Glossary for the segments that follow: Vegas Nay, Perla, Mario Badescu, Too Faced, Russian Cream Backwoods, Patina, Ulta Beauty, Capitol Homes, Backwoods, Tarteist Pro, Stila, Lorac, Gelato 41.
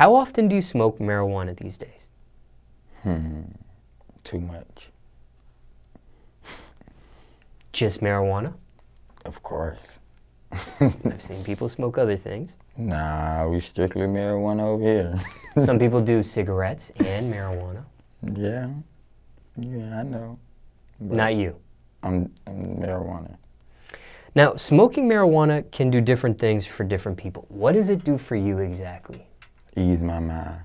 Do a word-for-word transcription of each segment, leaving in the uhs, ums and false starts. How often do you smoke marijuana these days? Hmm, too much. Just marijuana? Of course. I've seen people smoke other things. Nah, we strictly marijuana over here. Some people do cigarettes and marijuana. Yeah, yeah, I know. But not you. I'm, I'm marijuana. Now, smoking marijuana can do different things for different people. What does it do for you exactly? Ease my mind.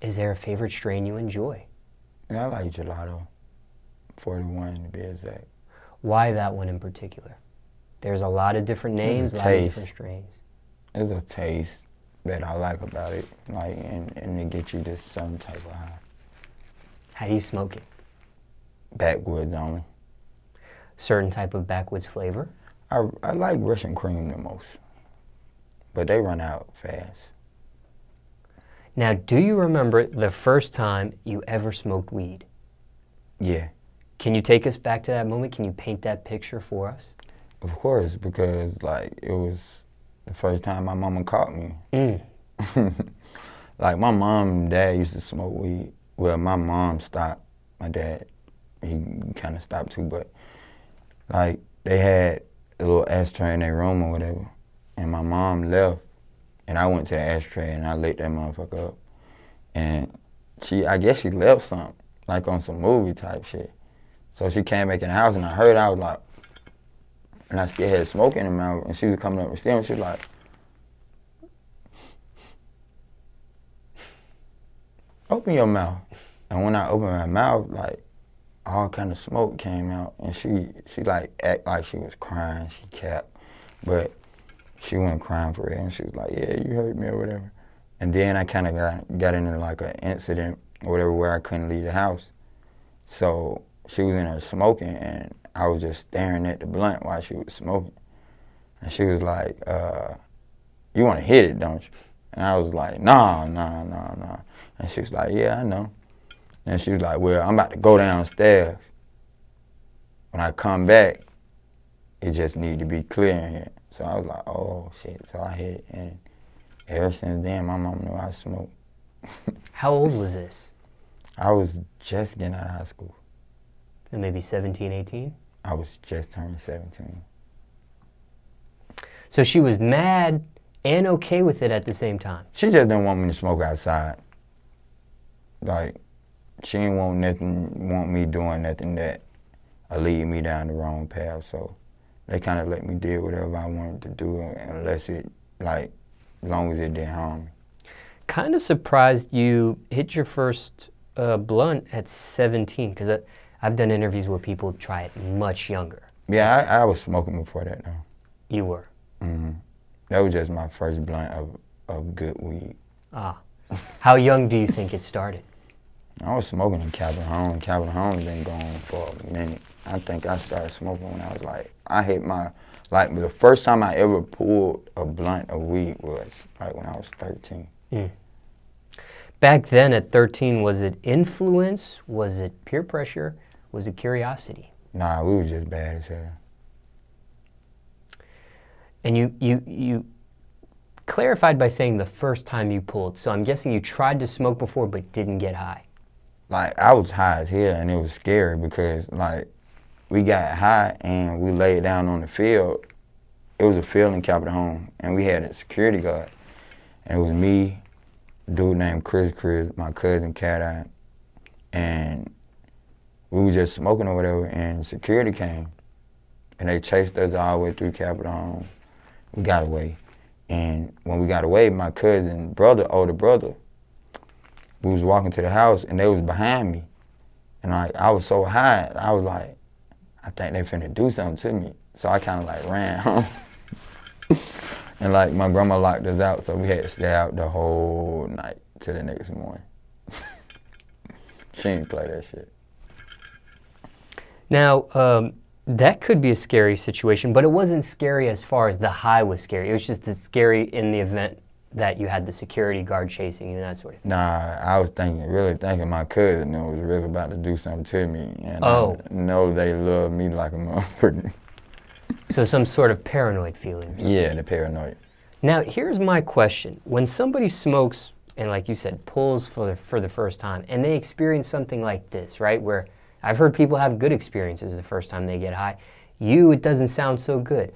Is there a favorite strain you enjoy? Yeah, I like Gelato forty-one to be exact. Why that one in particular? There's a lot of different names, a lot of different strains. There's a taste that I like about it, like, and, and it gets you just some type of high. How do you smoke it? Backwoods only. Certain type of backwoods flavor? I, I like Russian cream the most, but they run out fast. Now, do you remember the first time you ever smoked weed? Yeah. Can you take us back to that moment? Can you paint that picture for us? Of course, because like it was the first time my mama caught me. Mm. Like my mom and dad used to smoke weed. Well, my mom stopped. My dad, he kind of stopped too, but like they had a little ashtray in their room or whatever, and my mom left, and I went to the ashtray and I lit that motherfucker up, and she, I guess she left something like on some movie type shit. So she came back in the house and I heard, I was like, and I still had smoke in her mouth, and she was coming up with steam, and she was like, open your mouth. And when I opened my mouth, like, all kind of smoke came out, and she, she like, act like she was crying, she kept, but she wasn't crying for it, and she was like, yeah, you hurt me or whatever. And then I kind of got, got into like an incident or whatever where I couldn't leave the house. So she was in there smoking, and I was just staring at the blunt while she was smoking. And she was like, uh, you want to hit it, don't you? And I was like, nah, nah, nah, nah. And she was like, yeah, I know. And she was like, well, I'm about to go downstairs. When I come back, it just need to be clear in here. So I was like, oh, shit. So I hit it. And ever since then, my mom knew I smoked. How old was this? I was just getting out of high school. And maybe seventeen, eighteen? I was just turning seventeen. So she was mad and okay with it at the same time? She just didn't want me to smoke outside. Like, she didn't want nothing, want me doing nothing that lead me down the wrong path. So they kind of let me do whatever I wanted to do, unless it, like, as long as it didn't harm me. Kind of surprised you hit your first uh, blunt at seventeen, because I, I've done interviews where people try it much younger. Yeah, I, I was smoking before that, though. You were? Mm-hmm. That was just my first blunt of, of good weed. Ah. How young do you think it started? I was smoking in Capitol Homes. Capitol Homes been going for a minute. I think I started smoking when I was like, I hit my, like the first time I ever pulled a blunt of weed was like when I was thirteen. Mm. Back then at thirteen, was it influence? Was it peer pressure? Was it curiosity? Nah, we were just bad as hell. And you, you, you clarified by saying the first time you pulled, so I'm guessing you tried to smoke before but didn't get high. Like, I was high as hell, and it was scary because, like, we got high and we laid down on the field. It was a field in Capitol Home, and we had a security guard. And it was me, dude named Chris Chris, my cousin Cat Eye, and we were just smoking or whatever, and security came. And they chased us all the way through Capitol Home. We got away. And when we got away, my cousin brother, older brother, we was walking to the house, and they was behind me. And I, I was so high, I was like, I think they finna do something to me. So I kind of like ran home. And like my grandma locked us out, so we had to stay out the whole night till the next morning. She didn't play that shit. Now, um, that could be a scary situation, but it wasn't scary as far as the high was scary. It was just the scary in the event that you had the security guard chasing you and that sort of thing. Nah, I was thinking, really thinking my cousin was really about to do something to me. And oh. I know they love me like a motherfucker. So some sort of paranoid feeling. Yeah, the paranoid. Now, here's my question. When somebody smokes, and like you said, pulls for the, for the first time, and they experience something like this, right, where I've heard people have good experiences the first time they get high. You, it doesn't sound so good.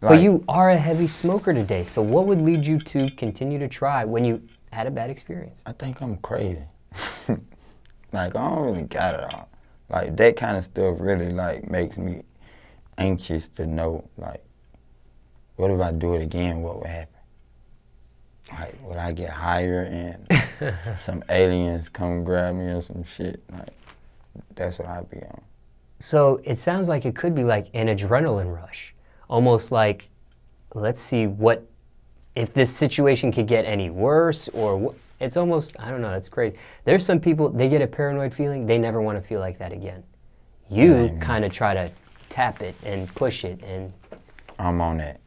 Right. But you are a heavy smoker today, so what would lead you to continue to try when you had a bad experience? I think I'm crazy. Like, I don't really got it all. Like, that kind of stuff really, like, makes me anxious to know, like, what if I do it again, what would happen? Like, would I get higher and some aliens come grab me or some shit? Like, that's what I'd be on. So it sounds like it could be like an adrenaline rush. Almost like, let's see what, if this situation could get any worse or what. It's almost, I don't know, that's crazy. There's some people, they get a paranoid feeling, they never want to feel like that again. You yeah, I mean, kind of try to tap it and push it and... I'm on it.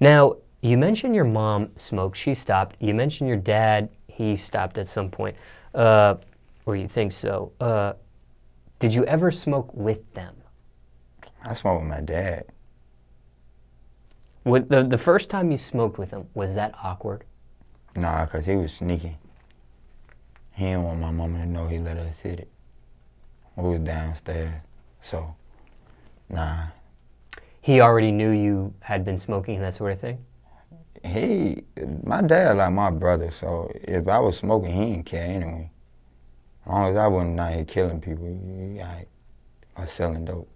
Now, you mentioned your mom smoked, she stopped. You mentioned your dad, he stopped at some point. Uh, or you think so. Uh, did you ever smoke with them? I smoked with my dad. What, the, the first time you smoked with him, was that awkward? Nah, because he was sneaky. He didn't want my mama to know he let us hit it. We was downstairs, so, nah. He already knew you had been smoking and that sort of thing? He, my dad like my brother, so if I was smoking, he didn't care anyway. As long as I wasn't out here killing people, I, I selling dope.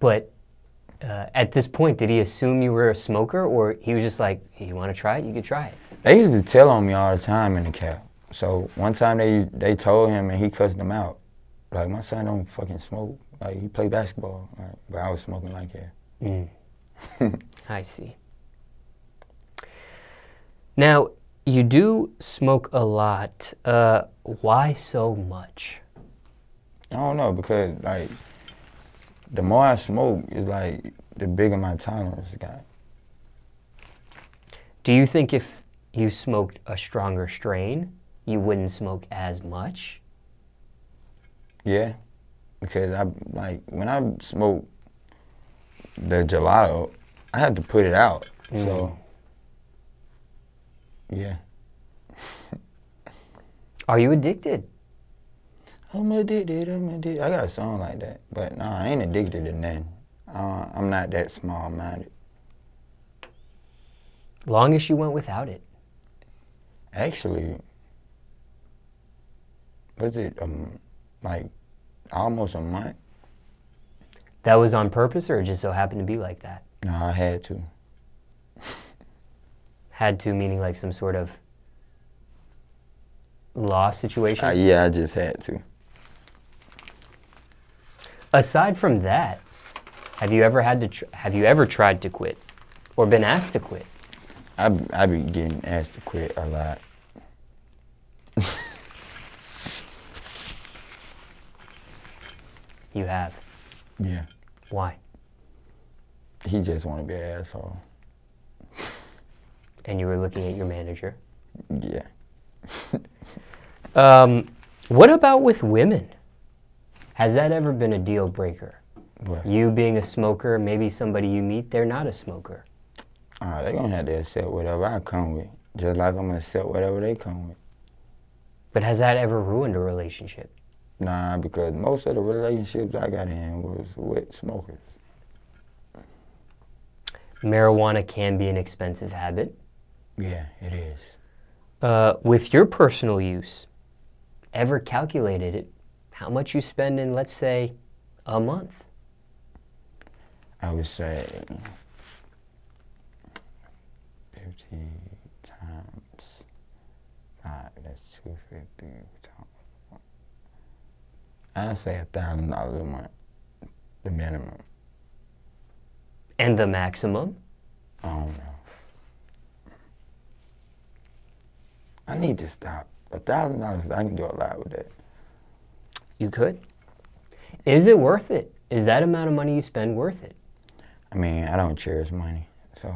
But... Uh, at this point, did he assume you were a smoker, or he was just like, hey, you want to try it? You could try it. They used to tell on me all the time in the cap. So one time they they told him and he cussed them out. Like, my son don't fucking smoke. Like, he play basketball. Right? But I was smoking like hell. Mm. I see. Now, you do smoke a lot. Uh, why so much? I don't know, because, like... the more I smoke, it's like the bigger my tolerance got. Do you think if you smoked a stronger strain, you wouldn't smoke as much? Yeah, because I like when I smoke the gelato, I had to put it out. Mm. So yeah. Are you addicted? I'm addicted, I'm addicted. I got a song like that, but no, nah, I ain't addicted to nothing. Uh, I'm not that small-minded. Long as you went without it. Actually, was it um, like almost a month? That was on purpose, or it just so happened to be like that? No, nah, I had to. Had to, meaning like some sort of law situation? Uh, yeah, I just had to. Aside from that, have you ever had to tr have you ever tried to quit or been asked to quit? I I be getting asked to quit a lot. You have? Yeah. Why? He just wanted to be an asshole. And you were looking at your manager? Yeah. um, what about with women? Has that ever been a deal breaker? What? You being a smoker, maybe somebody you meet, they're not a smoker. Uh, they're going to have to accept whatever I come with, just like I'm going to accept whatever they come with. But has that ever ruined a relationship? Nah, because most of the relationships I got in was with smokers. Marijuana can be an expensive habit. Yeah, it is. Uh, with your personal use, ever calculated it, how much you spend in, let's say, a month? I would say fifty times five, that's two hundred fifty times. I'd say a thousand dollars a month, the minimum. And the maximum? I don't know. I need to stop. A thousand dollars, I can do a lot with that. You could. Is it worth it? Is that amount of money you spend worth it? I mean, I don't cherish money, so